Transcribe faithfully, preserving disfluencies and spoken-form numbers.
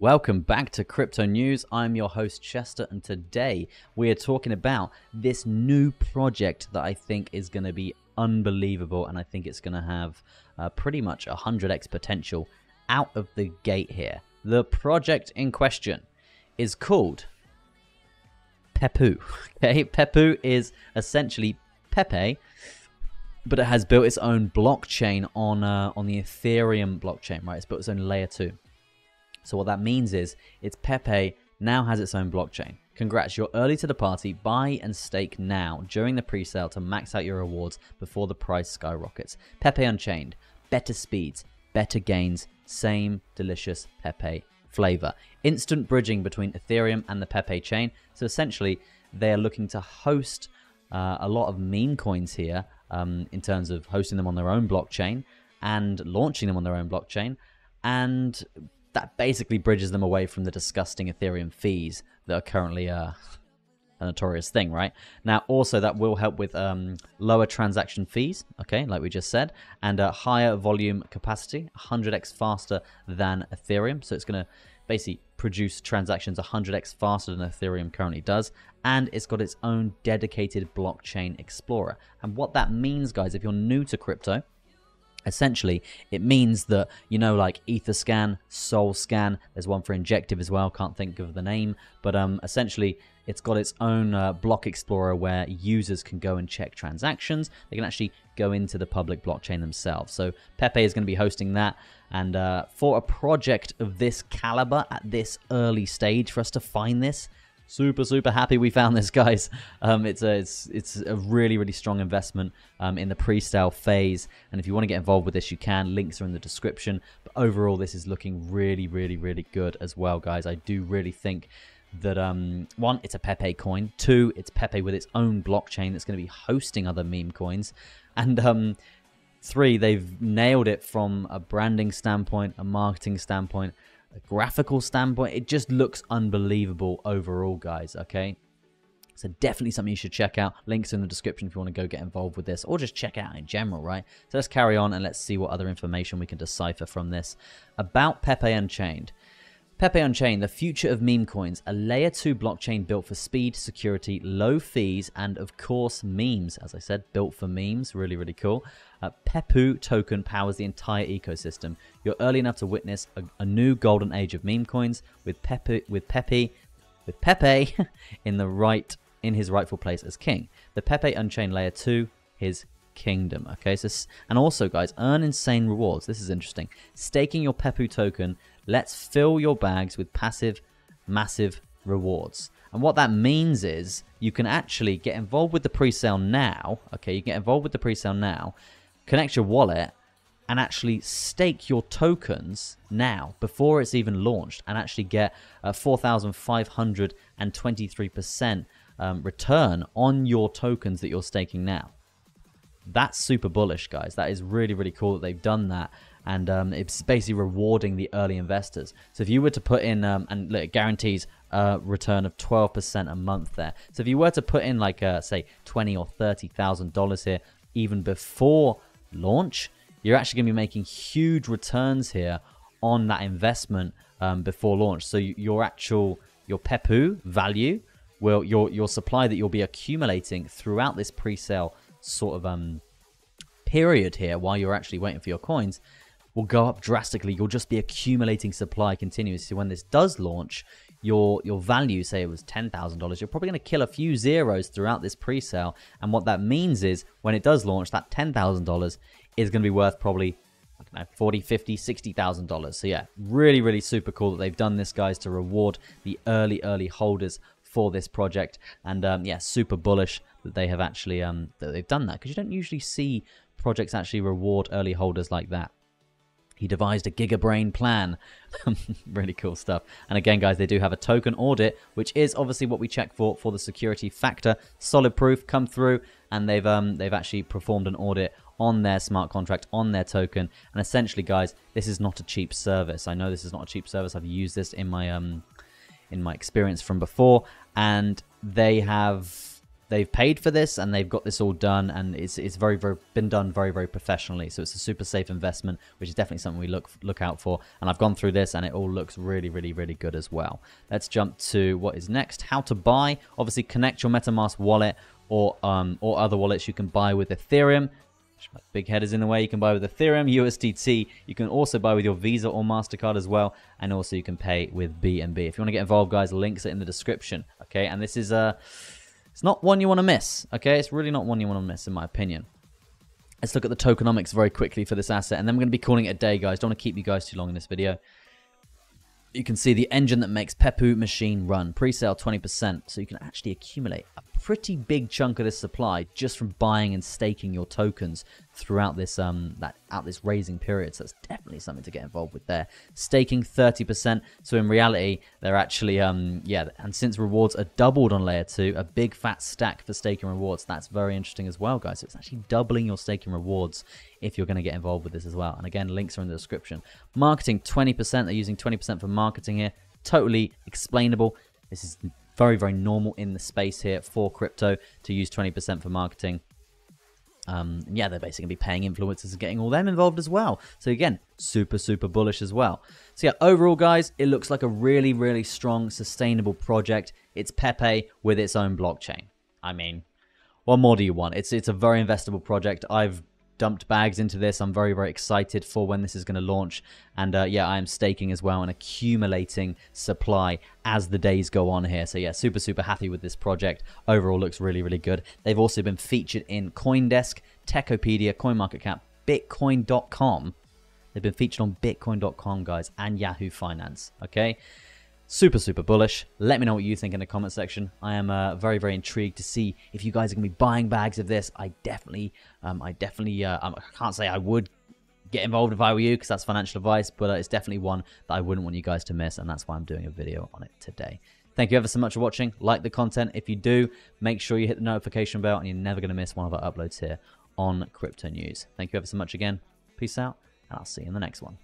Welcome back to Crypto News. I'm your host Chester, and today we are talking about this new project that I think is going to be unbelievable, and I think it's going to have uh, pretty much one hundred x potential out of the gate here. The project in question is called Pepe. Okay, Pepe is essentially Pepe, but it has built its own blockchain on uh, on the Ethereum blockchain, right? It's built its own layer two. So what that means is it's Pepe now has its own blockchain. Congrats, you're early to the party. Buy and stake now during the pre-sale to max out your rewards before the price skyrockets. Pepe Unchained, better speeds, better gains, same delicious Pepe flavor. Instant bridging between Ethereum and the Pepe chain. So essentially they're looking to host uh, a lot of meme coins here um, in terms of hosting them on their own blockchain and launching them on their own blockchain, and that basically bridges them away from the disgusting Ethereum fees that are currently uh, a notorious thing, right? Now, also, that will help with um, lower transaction fees, okay, like we just said, and a higher volume capacity, one hundred x faster than Ethereum. So it's going to basically produce transactions one hundred x faster than Ethereum currently does, and it's got its own dedicated blockchain explorer. And what that means, guys, if you're new to crypto, essentially, it means that, you know, like Etherscan, SolScan, there's one for Injective as well, can't think of the name, but um, essentially it's got its own uh, block explorer where users can go and check transactions. They can actually go into the public blockchain themselves. So Pepe is going to be hosting that, and uh, for a project of this caliber at this early stage for us to find this, super, super happy we found this, guys. Um, it's, a, it's, it's a really, really strong investment um, in the pre-sale phase. And if you want to get involved with this, you can. Links are in the description. But overall, this is looking really, really, really good as well, guys. I do really think that, um, one, it's a Pepe coin. Two, it's Pepe with its own blockchain that's going to be hosting other meme coins. And um, three, they've nailed it from a branding standpoint, a marketing standpoint, a graphical standpoint. It just looks unbelievable overall, guys, okay? So definitely something you should check out. Links in the description if you want to go get involved with this, or just check out in general, right? So let's carry on and let's see what other information we can decipher from this. About Pepe Unchained. Pepe Unchained, the future of meme coins, a layer two blockchain built for speed, security, low fees, and of course memes. As I said, built for memes, really, really cool. Uh, Pepe token powers the entire ecosystem. You're early enough to witness a, a new golden age of meme coins with Pepe, with Pepe, with Pepe in the right, in his rightful place as king. The Pepe Unchained layer two, his kingdom. Okay, so and also, guys, earn insane rewards. This is interesting. Staking your Pepe token lets fill your bags with passive, massive rewards. And what that means is you can actually get involved with the pre-sale now. Okay, you can get involved with the pre-sale now, connect your wallet, and actually stake your tokens now before it's even launched, and actually get uh, four thousand five hundred twenty-three percent um, return on your tokens that you're staking now. That's super bullish, guys. That is really, really cool that they've done that. And um, it's basically rewarding the early investors. So if you were to put in, um, and look, it guarantees a return of twelve percent a month there. So if you were to put in like, uh, say, twenty thousand dollars or thirty thousand dollars here, even before launch, you're actually going to be making huge returns here on that investment um, before launch. So your actual, your Pepe value, will your, your supply that you'll be accumulating throughout this pre-sale sort of um period here while you're actually waiting for your coins will go up drastically. You'll just be accumulating supply continuously. When this does launch, your your value, say it was ten thousand dollars, you're probably going to kill a few zeros throughout this pre-sale. And what that means is when it does launch, that ten thousand dollars is going to be worth probably, I don't know, forty, fifty, sixty thousand dollars. So yeah, really, really super cool that they've done this, guys, to reward the early, early holders for this project. And um, yeah, super bullish that they have actually um, that they've done that, because you don't usually see projects actually reward early holders like that. He devised a gigabrain plan. Really cool stuff. And again, guys, they do have a token audit, which is obviously what we check for for the security factor. Solid Proof come through, and they've um, they've actually performed an audit on their smart contract, on their token. And essentially, guys, this is not a cheap service. I know this is not a cheap service. I've used this in my um in my experience from before, and they have they've paid for this and they've got this all done, and it's it's very very been done very very professionally. So it's a super safe investment, which is definitely something we look look out for. And I've gone through this and it all looks really really really good as well. Let's jump to what is next. How to buy. Obviously connect your MetaMask wallet or um or other wallets. You can buy with Ethereum. My big head is in the way. You can buy with Ethereum, U S D T. You can also buy with your Visa or MasterCard as well. And also you can pay with B N B. If you want to get involved, guys, links are in the description. Okay, and this is a... It's not one you want to miss, okay? It's really not one you want to miss, in my opinion. Let's look at the tokenomics very quickly for this asset, and then we're going to be calling it a day, guys. Don't want to keep you guys too long in this video. You can see the engine that makes Pepe machine run. Pre-sale twenty percent, so you can actually accumulate a pretty big chunk of this supply just from buying and staking your tokens throughout this um that out this raising period. So that's definitely something to get involved with there. Staking thirty percent, so in reality they're actually um yeah, and since rewards are doubled on layer two, a big fat stack for staking rewards. That's very interesting as well, guys. So it's actually doubling your staking rewards if you're going to get involved with this as well. And again, links are in the description. Marketing twenty percent, they're using twenty percent for marketing here. Totally explainable. This is very very normal in the space here for crypto to use twenty percent for marketing. Um, yeah, they're basically going to be paying influencers and getting all them involved as well. So again, super, super bullish as well. So yeah, overall, guys, it looks like a really, really strong, sustainable project. It's Pepe with its own blockchain. I mean, what more do you want? It's, it's a very investable project. I've dumped bags into this. I'm very, very excited for when this is going to launch. And uh, yeah, I am staking as well and accumulating supply as the days go on here. So yeah, super, super happy with this project. Overall looks really, really good. They've also been featured in Coindesk, Techopedia, CoinMarketCap, Bitcoin dot com. They've been featured on Bitcoin dot com, guys, and Yahoo Finance, okay? Super, super bullish. Let me know what you think in the comment section. I am uh, very, very intrigued to see if you guys are going to be buying bags of this. I definitely, um, I definitely, uh, I can't say I would get involved if I were you, because that's financial advice, but uh, it's definitely one that I wouldn't want you guys to miss, and that's why I'm doing a video on it today. Thank you ever so much for watching. Like the content. If you do, make sure you hit the notification bell, and you're never going to miss one of our uploads here on Crypto News. Thank you ever so much again. Peace out, and I'll see you in the next one.